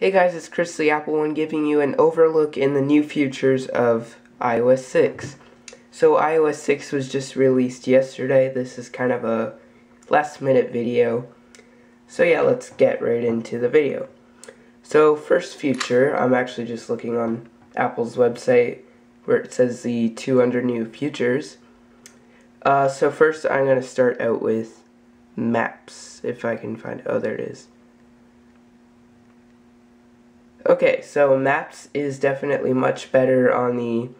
Hey guys, it's ChrisTheAppleOne giving you an overlook in the new features of iOS 6. So iOS 6 was just released yesterday. This is kind of a last minute video. So yeah, let's get right into the video. So first feature, I'm actually just looking on Apple's website where it says the 200 new features. So first I'm going to start out with Maps, if I can find it. Oh, there it is. Okay, so Maps is definitely much better on the,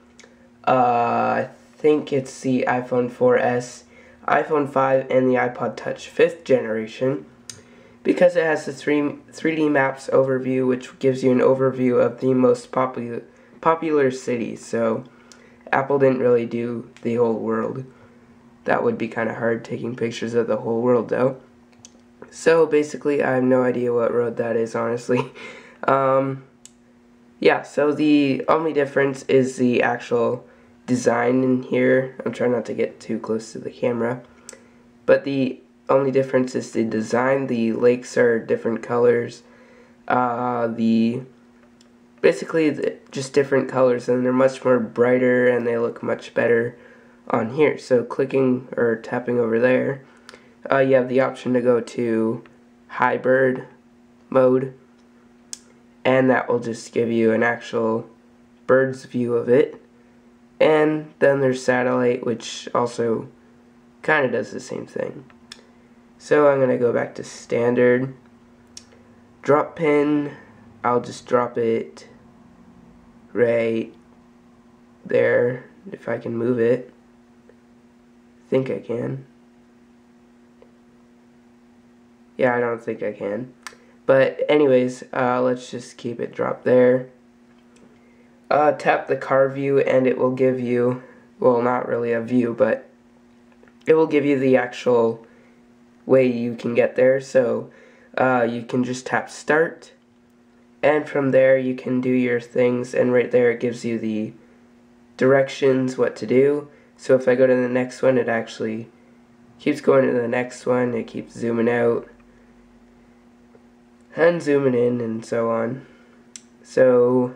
I think it's the iPhone 4S, iPhone 5, and the iPod Touch 5th generation, because it has the 3D Maps overview, which gives you an overview of the most popular cities. So Apple didn't really do the whole world. That would be kind of hard, taking pictures of the whole world, though. So basically, I have no idea what road that is, honestly. Yeah, so the only difference is the actual design in here. I'm trying not to get too close to the camera, but the only difference is the design. The lakes are different colors, just different colors, and they're much more brighter and they look much better on here. So clicking or tapping over there, you have the option to go to hybrid mode, and that will just give you an actual bird's view of it. And then there's satellite, which also kind of does the same thing. So I'm going to go back to standard. Drop pin, I'll just drop it right there, if I can move it. I think I can. Yeah, I don't think I can. But anyways, let's just keep it dropped there. Tap the car view and it will give you, well, not really a view, but it will give you the actual way you can get there. So you can just tap start, and from there you can do your things, and right there it gives you the directions, what to do. So if I go to the next one, it actually keeps going to the next one, it keeps zooming out and zooming in and so on. So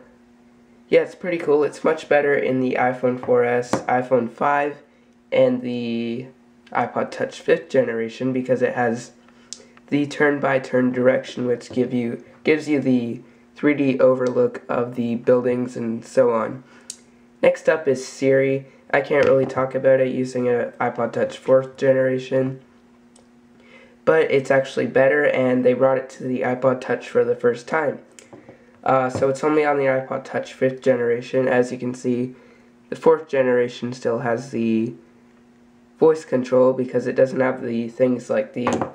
yeah, it's pretty cool. It's much better in the iPhone 4S, iPhone 5, and the iPod Touch 5th generation, because it has the turn-by-turn direction, which gives you the 3D overlook of the buildings and so on. Next up is Siri. I can't really talk about it using an iPod Touch 4th generation, but it's actually better, and they brought it to the iPod Touch for the first time. So it's only on the iPod Touch 5th generation. As you can see, the 4th generation still has the voice control because it doesn't have the things like the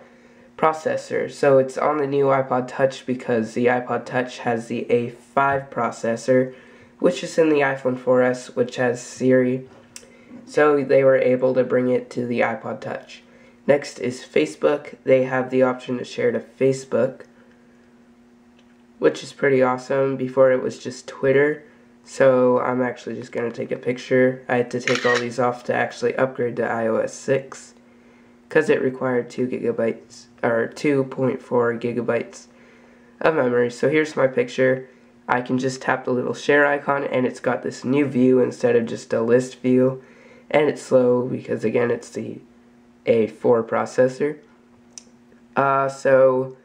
processor. So it's on the new iPod Touch because the iPod Touch has the A5 processor, which is in the iPhone 4S, which has Siri. So they were able to bring it to the iPod Touch. Next is Facebook. They have the option to share to Facebook, which is pretty awesome. Before it was just Twitter, so I'm actually just going to take a picture. I had to take all these off to actually upgrade to iOS 6 because it required 2 gigabytes or 2.4 gigabytes of memory. So here's my picture. I can just tap the little share icon and it's got this new view instead of just a list view, and it's slow because, again, it's the A4 processor. So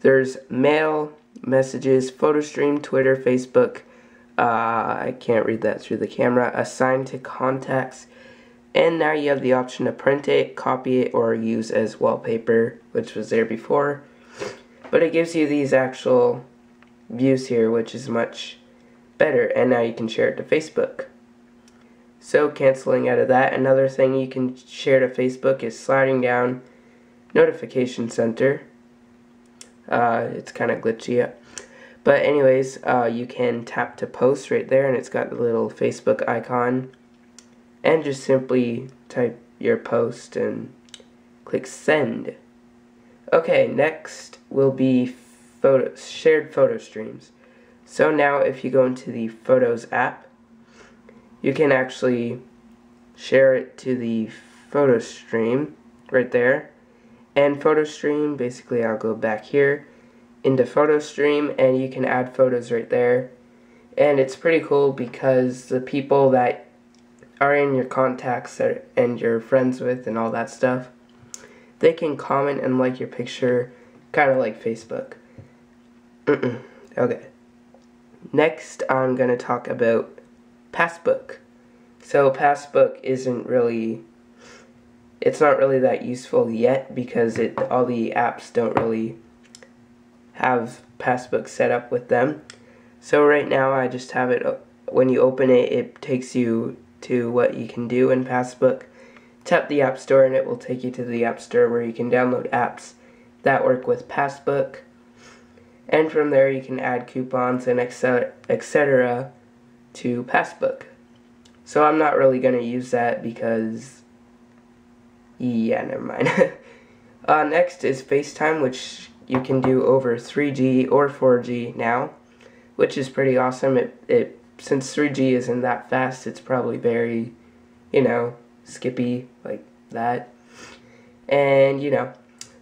there's Mail, Messages, PhotoStream, Twitter, Facebook, I can't read that through the camera, Assign to Contacts, and now you have the option to print it, copy it, or use as wallpaper, which was there before. But it gives you these actual views here, which is much better, and now you can share it to Facebook. So canceling out of that, another thing you can share to Facebook is sliding down Notification Center. It's kind of glitchy, yeah. But anyways, you can tap to post right there, and it's got the little Facebook icon, and just simply type your post and click send. Okay, next will be shared photo streams. So now if you go into the Photos app, you can actually share it to the photo stream right there. And photo stream, basically, I'll go back here, into photo stream, and you can add photos right there. And it's pretty cool because the people that are in your contacts and you're friends with and all that stuff, they can comment and like your picture, kind of like Facebook. Okay. Next, I'm going to talk about Passbook. So Passbook it's not really that useful yet because all the apps don't really have Passbook set up with them. So right now I just have it, when you open it, it takes you to what you can do in Passbook. Tap the App Store and it will take you to the App Store where you can download apps that work with Passbook. And from there you can add coupons and etc. to Passbook. So I'm not really going to use that because, yeah, never mind. Next is FaceTime, which you can do over 3G or 4G now, which is pretty awesome. Since 3G isn't that fast, it's probably very, skippy like that. And,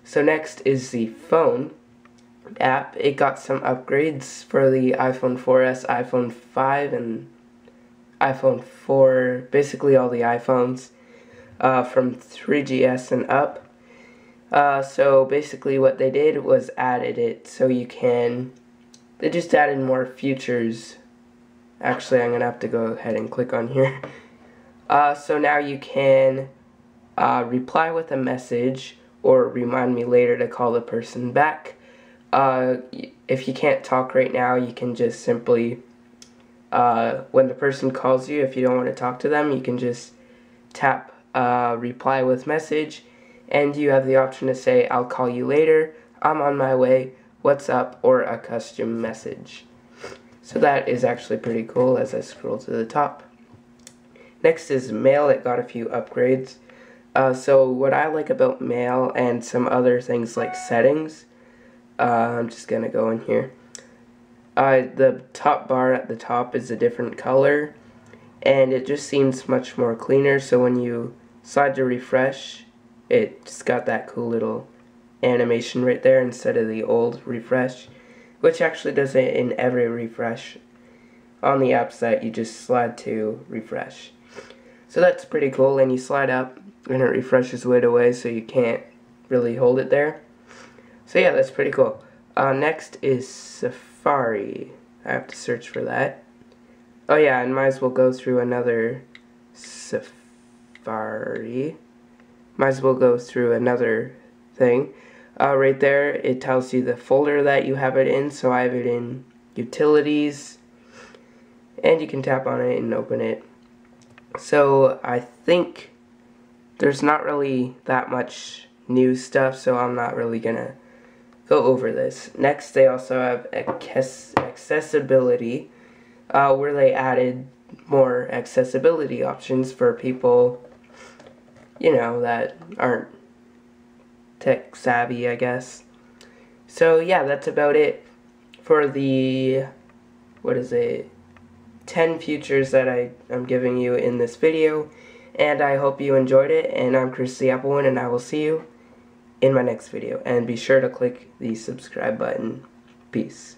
so next is the phone app. It got some upgrades for the iPhone 4S, iPhone 5, and iPhone 4, basically all the iPhones from 3GS and up. So basically what they did was added it so you can, they just added more features. Actually, I'm going to have to go ahead and click on here. So now you can reply with a message or remind me later to call the person back. If you can't talk right now, you can just simply, when the person calls you, if you don't want to talk to them, you can just tap reply with message, and you have the option to say, I'll call you later, I'm on my way, what's up, or a custom message. So that is actually pretty cool as I scroll to the top. Next is Mail. It got a few upgrades. So what I like about Mail and some other things like settings, I'm just going to go in here. The top bar at the top is a different color, and it just seems much more cleaner, so when you slide to refresh, it's got that cool little animation right there instead of the old refresh, which actually does it in every refresh on the apps that you just slide to refresh. So that's pretty cool, and you slide up and it refreshes right away, so you can't really hold it there. So yeah, that's pretty cool. Next is Safari. I have to search for that. Oh yeah, and might as well go through another Safari. Might as well go through another thing. Right there, it tells you the folder that you have it in. So I have it in Utilities. And you can tap on it and open it. So I think there's not really that much new stuff, so I'm not really going to go over this. Next, they also have accessibility, where they added more accessibility options for people, that aren't tech savvy, I guess. So yeah, that's about it for the 10 features that I'm giving you in this video, and I hope you enjoyed it. And I'm ChrisTheAppleOne, and I will see you in my next video, and be sure to click the subscribe button. Peace.